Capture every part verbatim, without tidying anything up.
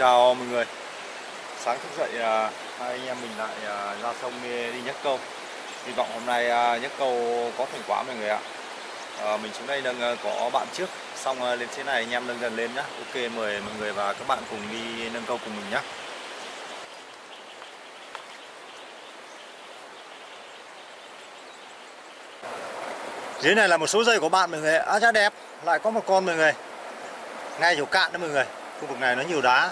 Chào mọi người. Sáng thức dậy à, hai anh em mình lại à, ra sông đi, đi nhấc câu. Hy vọng hôm nay à, nhấc câu có thành quả mọi người ạ. à, Mình xuống đây đang có bạn trước. Xong à, lên trên này anh em nâng dần lên nhá. Ok, mời mọi người và các bạn cùng đi nâng câu cùng mình nhá. Dưới này là một số dây của bạn mọi người ạ. À, rất đẹp. Lại có một con mọi người. Ngay chỗ cạn đó mọi người. Khu vực này nó nhiều đá.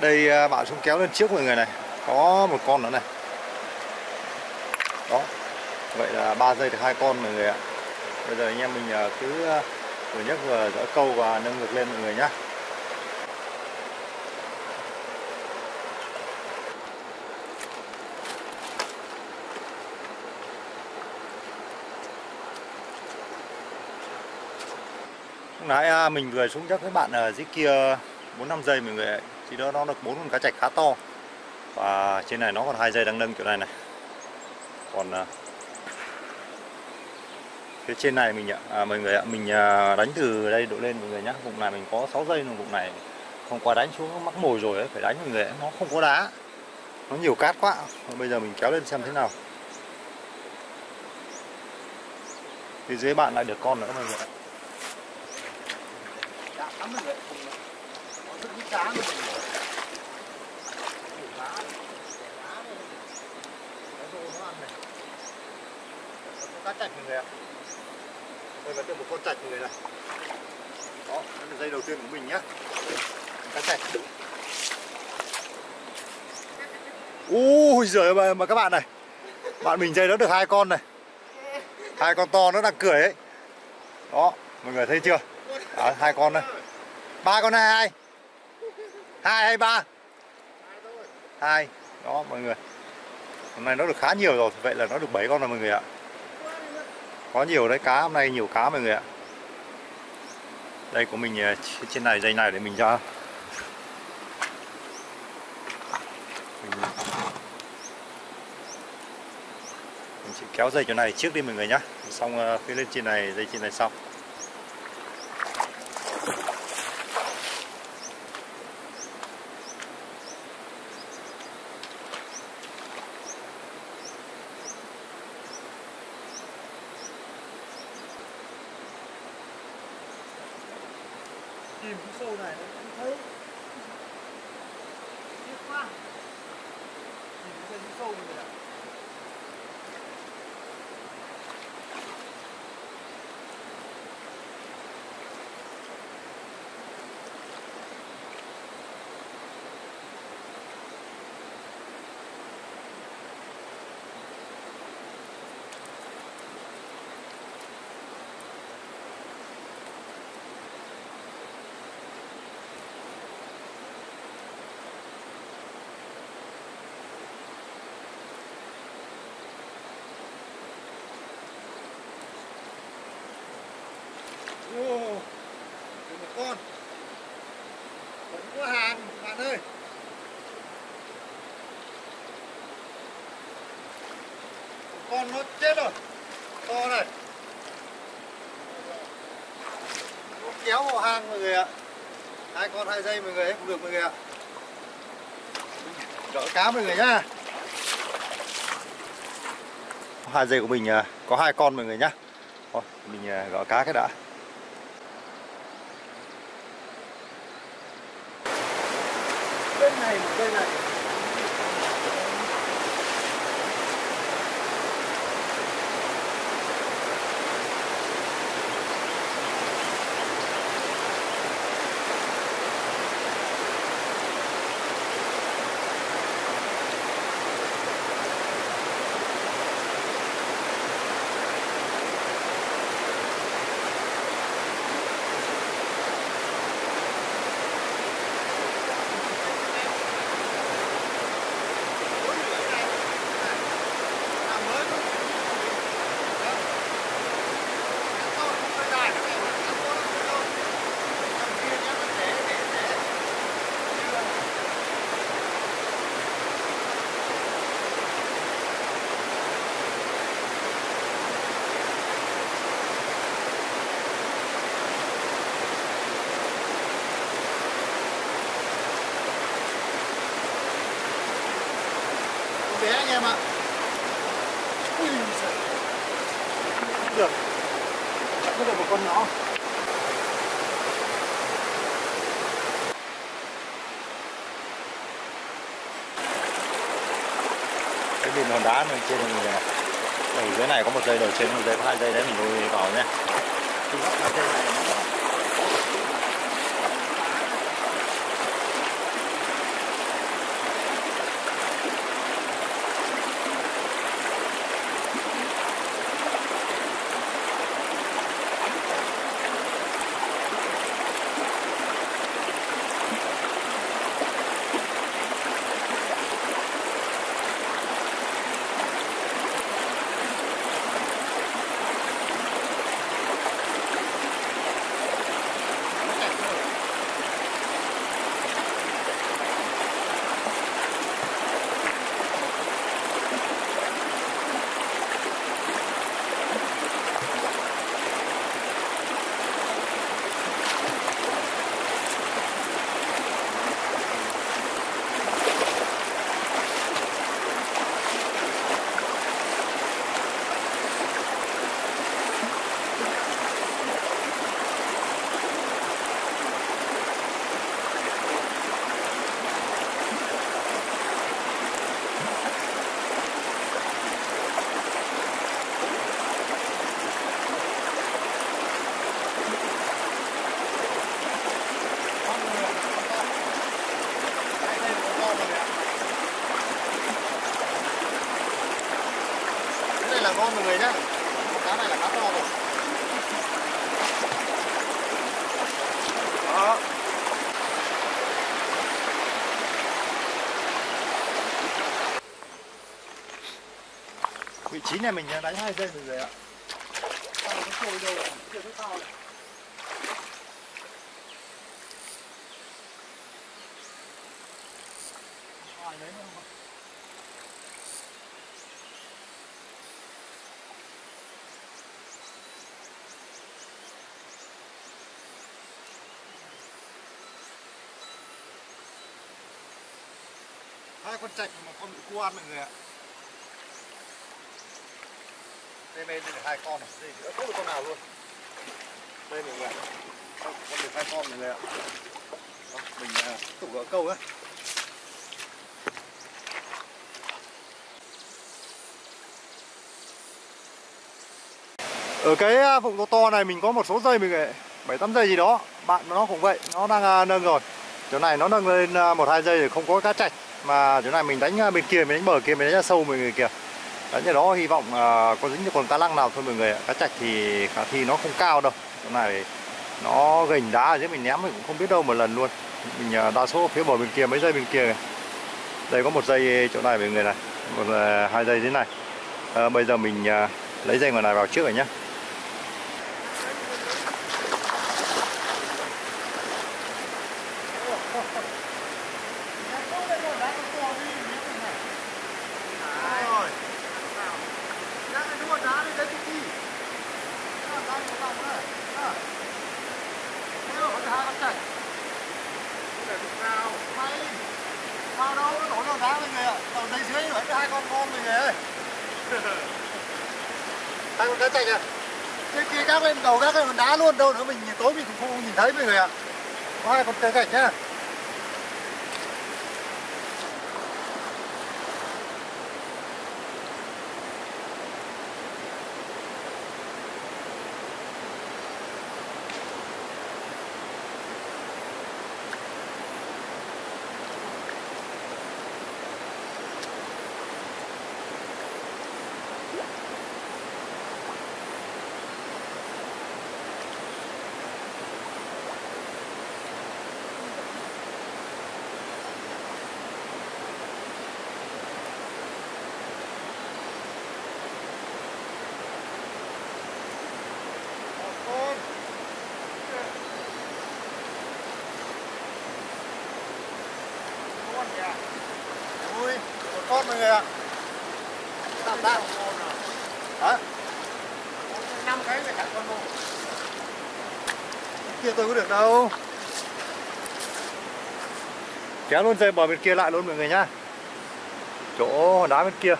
Đây bạn xuống kéo lên trước mọi người này. Có một con nữa này. Đó. Vậy là ba giây được hai con mọi người ạ. Bây giờ anh em mình cứ vừa nhấc vừa dỡ câu và nâng ngược lên mọi người nhá. Lúc nãy mình vừa xuống nhấc với bạn ở dưới kia bốn năm giây mọi người ạ. Thì đó nó được bốn con cá chạch khá to. Và trên này nó còn hai dây đang nâng kiểu này này. Còn uh, phía trên này mình ạ, à, mọi người ạ, mình uh, đánh từ đây độ lên mọi người nhá. Vùng này mình có sáu dây, vùng này không quá đánh xuống mắc mồi rồi ấy, phải đánh mọi người ạ. Nó không có đá. Nó nhiều cát quá. Bây giờ mình kéo lên xem thế nào. Thì dưới bạn lại được con nữa mọi người ạ. Đã lắm mọi người. Cá chạch mọi người ạ. Đây vẫn được một con chạch mọi người này. Đó, đó là dây đầu tiên của mình nhá. Cá chạch. Ui giời ơi mà các bạn này. Bạn mình dây đó được hai con này. Hai con to nó đang cười ấy. Đó, mọi người thấy chưa? Đó, hai con đây. Ba con hai hai. Hai hay ba? Hai. Đó mọi người. Hôm nay nó được khá nhiều rồi. Vậy là nó được bảy con rồi mọi người ạ. Có nhiều đấy cá, hôm nay nhiều cá mọi người ạ. Đây của mình trên này dây này để mình ra. Mình, mình sẽ kéo dây chỗ này trước đi mọi người nhá. Xong khi lên trên này dây trên này xong. Tìm cái sâu này nó cũng thấy tiếc quá. Tìm cái sâu này ạ. Wow, được một con. Vẫn có hàng bạn ơi. Một con nó chết rồi. To này. Nó kéo vào hang mọi người ạ. Hai con hai dây mọi người cũng được mọi người ạ. Đỡ cá mọi người nhá. Hai dây của mình có hai con mọi người nhá. Thôi mình gỡ cá cái đã. Này, một cây này. té anh em ạ. Ui được, chắc có được một con nhỏ. Cái bìm hòn đá mình trên mình này, ở dưới này có một dây đầu trên, một dây có hai dây đấy mình nuôi vào nhé. Mọi người nhé, cá này là cá to rồi. Đó. Vị trí này mình đánh hai giây rồi ạ. Tao nó trôi đâu rồi, chưa thấy tao này. Ai đấy không? Hai con trạch mà con bị cua ăn mọi người ạ. Đây đây được hai con này, đây nữa không được con nào luôn. Đây mọi người, con được hai con mọi người ạ. Đó, mình tục gỡ câu đấy. Ở cái vùng to to này mình có một số dây mọi người, bảy tám dây gì đó, bạn nó cũng vậy, nó đang nâng rồi. Chỗ này nó nâng lên một hai dây thì không có cá trạch. Mà chỗ này mình đánh bên kia, mình đánh bờ kia, mình đánh ra sâu mọi người kìa. Đánh ở đó hy vọng uh, có dính được con cá lăng nào thôi mọi người ạ. Cá trạch thì khả thi nó không cao đâu. Chỗ này nó gành đá ở dưới mình ném mình cũng không biết đâu một lần luôn. Mình uh, đa số phía bờ bên kia, mấy dây bên kia này. Đây có một dây chỗ này mọi người này, một uh, hai dây dưới này. uh, Bây giờ mình uh, lấy dây ngoài này vào trước rồi nhé. Hai con cá trạch à? Trên kia các bên đầu các con đá luôn, đâu nữa mình tối mình cũng không nhìn thấy mọi người ạ. Có hai con cá trạch nhá. Con mọi người ạ. Tạm tạm. Hả? năm cái là cả con mô. Kia tôi có được đâu. Kéo luôn dây bờ bên kia lại luôn mọi người nhá. chỗ hòn đá bên kia.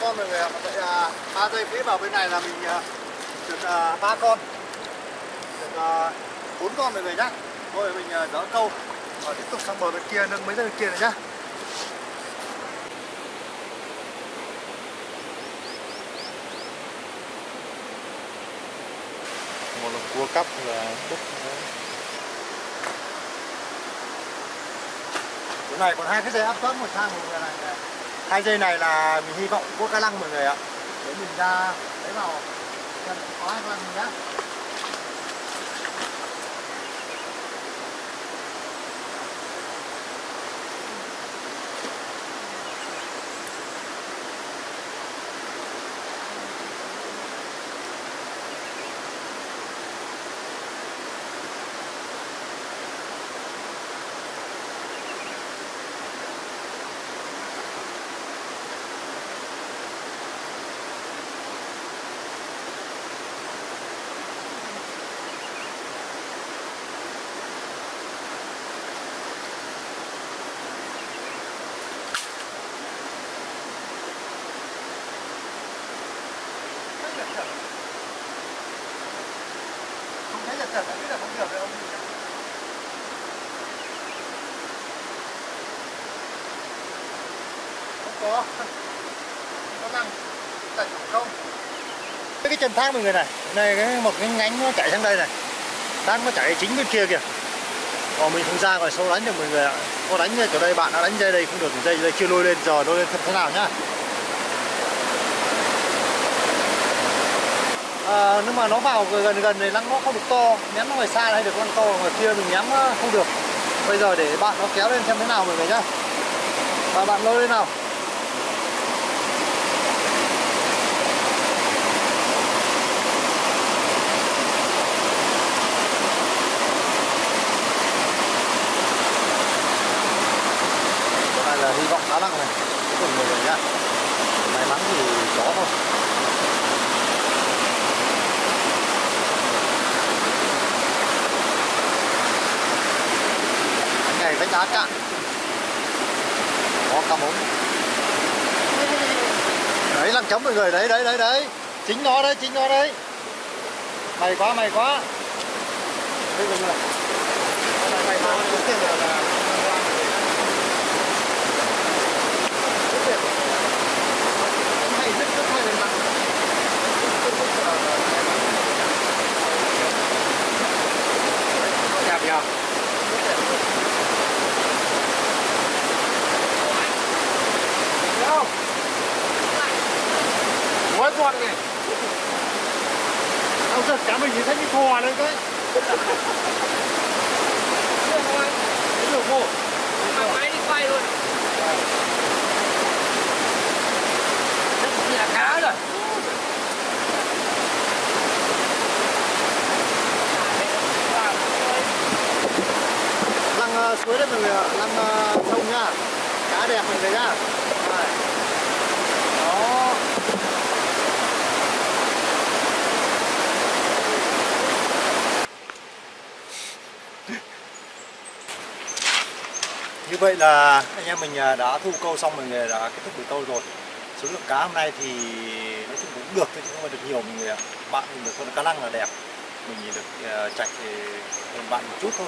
Con rồi về vậy à, ba dây phía vào bên này là mình à, được à, ba con, được à, bốn con rồi về nhá. Thôi mình à, dỡ câu và tiếp tục sang bờ bên kia, nâng mấy dây bên kia này nhá. Một lồng cua cắp là tốt. Chỗ này còn hai cái dây áp suất, một sang một người này. này. Hai dây này là mình hy vọng có cá lăng mọi người ạ. Để mình ra lấy vào xem có hay không mình nhá. Thật là biết là không được đâu. Không có, có năng, tạch không. Cái chân thác mọi người này, này cái một cái nhánh nó chảy sang đây này, thác nó chảy chính bên kia kìa. Còn mình không ra ngoài sâu đánh được mọi người ạ. Có đánh ở đây bạn đã đánh dây đây không được, dây dây chưa lôi lên, giờ lôi lên thật thế nào nhá. À, nếu mà nó vào gần gần này nó không được to, ném nó ngoài xa hay được con to, ngoài kia mình ném không được. Bây giờ để bạn nó kéo lên xem thế nào mọi người nhá. Và bạn lôi lên nào. Cái này là hy vọng khá lặng này, cuối cùng mọi người nhá. May mắn thì gió thôi. Vách đá cạn có cá mống đấy, lăng chấm mọi người đấy, đấy đấy đấy chính nó đấy, chính nó đấy, mày quá mày quá đấy, đúng rồi. Mày quá con này. Ông giật cá mình thì thấy cái thò lên cái. Được không? Mà máy đi quay luôn. Chắc là cá rồi. Lăng suối đấy mọi người ạ, lăng sông nhá. Cá đẹp mọi người nhá. Đó. vậy là anh em mình đã thu câu xong, mọi người đã kết thúc buổi câu rồi. Số lượng cá hôm nay thì nói chung cũng được thôi, chứ không phải được nhiều mọi người ạ. Bạn mình được con cá lăng là đẹp, mình chỉ được uh, chạy thì hơn bạn một chút thôi.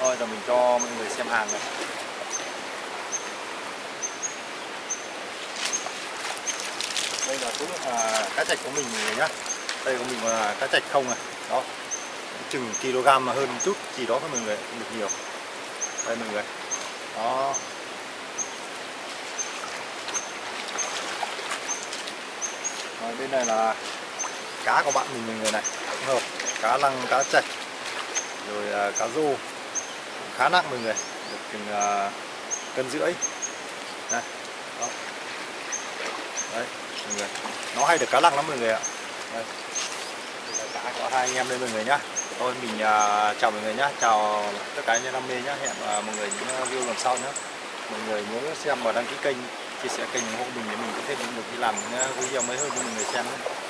Thôi giờ mình cho mọi người xem hàng này. Đây là số lượng uh, cá chạch của mình nhá. Đây của mình là cá chạch không này, đó chừng kg mà hơn một chút gì đó thôi mọi người, được nhiều. Đây mọi người, đó. Rồi, bên này là cá của bạn mình mọi người này, đúng không? Cá lăng, cá chạch, rồi uh, cá rô, khá nặng mọi người, được chừng uh, cân rưỡi. Này, đó. Đấy, mọi người, nó hay được cá lăng lắm mọi người ạ. Đây, cá của hai anh em đây mọi người nhá. Thôi mình uh, chào mọi người nhá, chào tất cả anh em đam mê nhá, hẹn uh, mọi người những video lần sau nhá. Mọi người nhớ xem và đăng ký kênh, chia sẻ kênh ủng hộ mình để mình có thêm động lực đi làm những video mới hơn cho mọi người xem nhé.